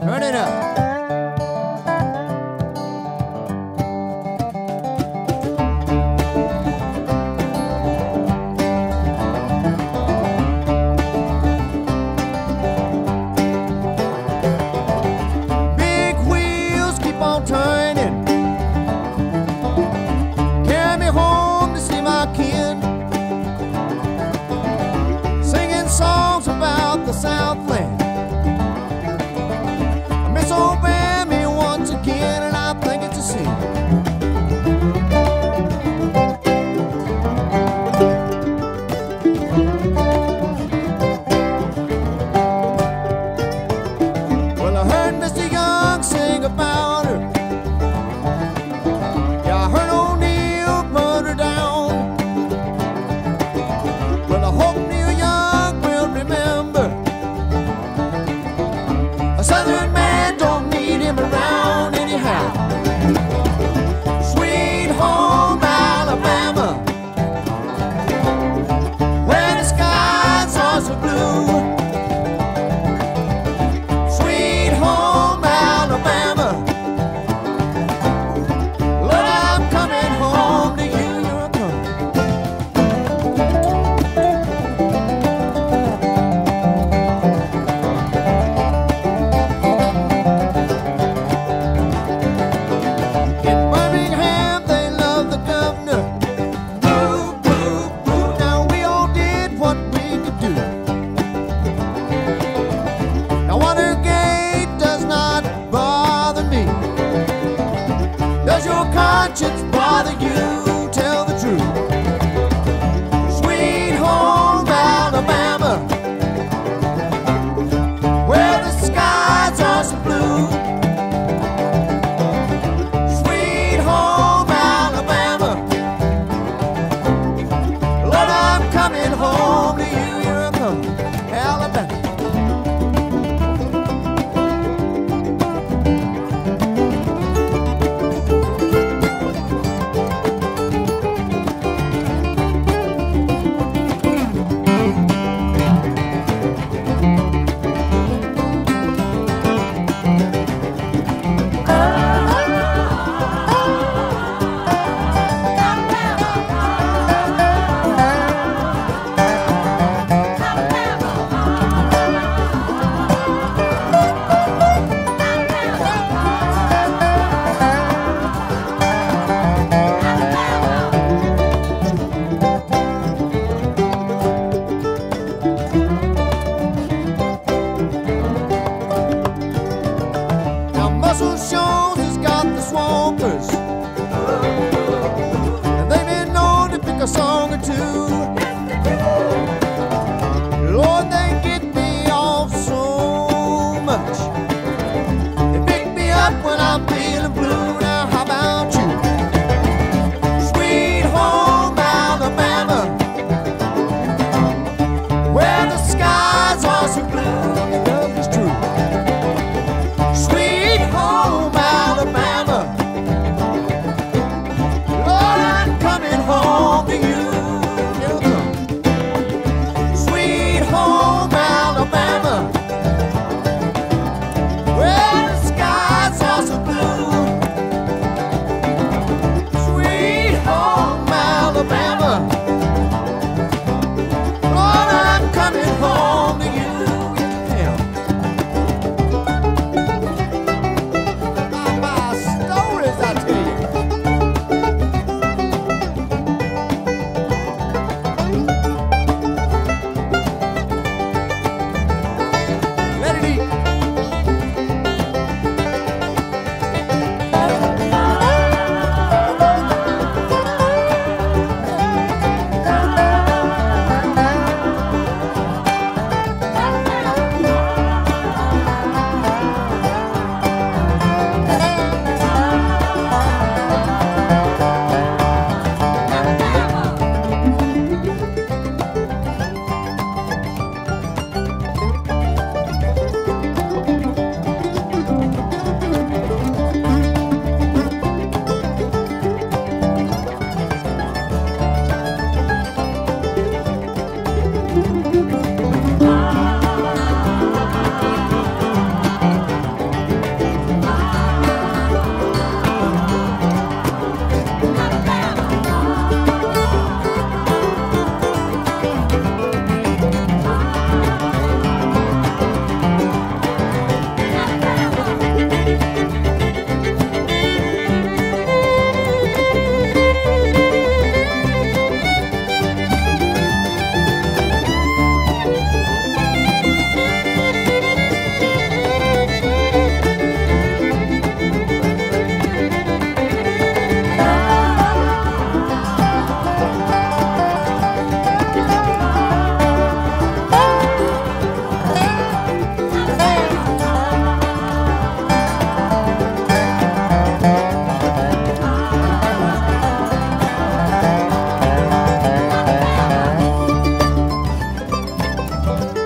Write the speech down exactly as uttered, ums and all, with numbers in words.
Turn it up. Southland. I miss old Bambi once again, and I think it's a sin. Oh, you.